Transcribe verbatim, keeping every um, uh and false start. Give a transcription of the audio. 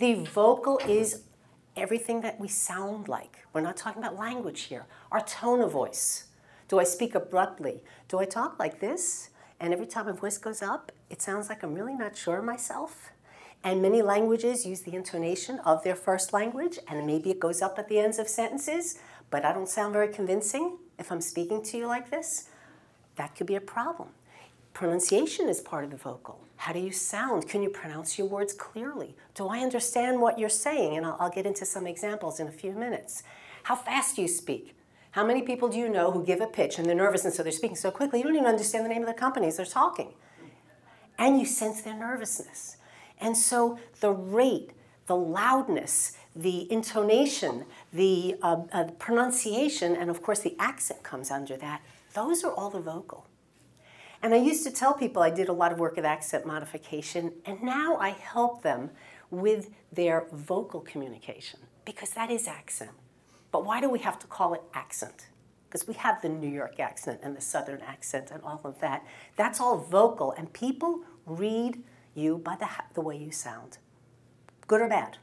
The vocal is everything that we sound like. We're not talking about language here. Our tone of voice. Do I speak abruptly? Do I talk like this? And every time my voice goes up, it sounds like I'm really not sure of myself. And many languages use the intonation of their first language, and maybe it goes up at the ends of sentences, but I don't sound very convincing if I'm speaking to you like this. That could be a problem. Pronunciation is part of the vocal. How do you sound? Can you pronounce your words clearly? Do I understand what you're saying? And I'll, I'll get into some examples in a few minutes. How fast do you speak? How many people do you know who give a pitch and they're nervous and so they're speaking so quickly you don't even understand the name of the companies they're talking? And you sense their nervousness. And so the rate, the loudness, the intonation, the uh, uh, pronunciation, and of course the accent comes under that. Those are all the vocal. And I used to tell people I did a lot of work with accent modification, and now I help them with their vocal communication, because that is accent. But why do we have to call it accent? Because we have the New York accent and the Southern accent and all of that. That's all vocal, and people read you by the, the way you sound, good or bad.